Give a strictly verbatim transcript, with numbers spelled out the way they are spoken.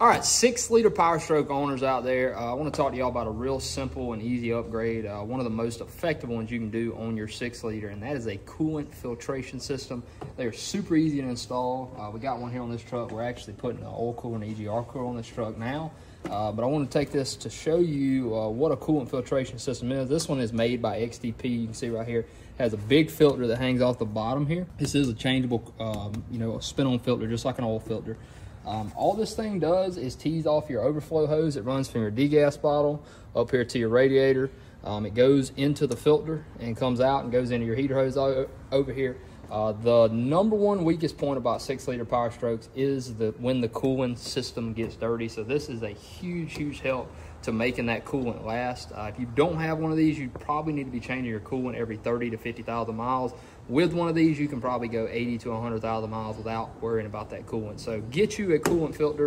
All right, six liter PowerStroke owners out there, uh, I want to talk to y'all about a real simple and easy upgrade, uh, one of the most effective ones you can do on your six liter, and that is a coolant filtration system. They are super easy to install. Uh, we got one here on this truck. We're actually putting an oil cooler and E G R cooler on this truck now, uh, but I want to take this to show you uh, what a coolant filtration system is. This one is made by X D P. You can see right here, it has a big filter that hangs off the bottom here. This is a changeable, um, you know, spin-on filter, just like an oil filter. Um, all this thing does is tease off your overflow hose. It runs from your degas bottle up here to your radiator. Um, it goes into the filter and comes out and goes into your heater hose over here. Uh, the number one weakest point about six liter PowerStrokes is the when the cooling system gets dirty. So this is a huge, huge help to making that coolant last. Uh, if you don't have one of these, you probably need to be changing your coolant every thirty to fifty thousand miles. With one of these, you can probably go eighty to one hundred thousand miles without worrying about that coolant. So get you a coolant filter.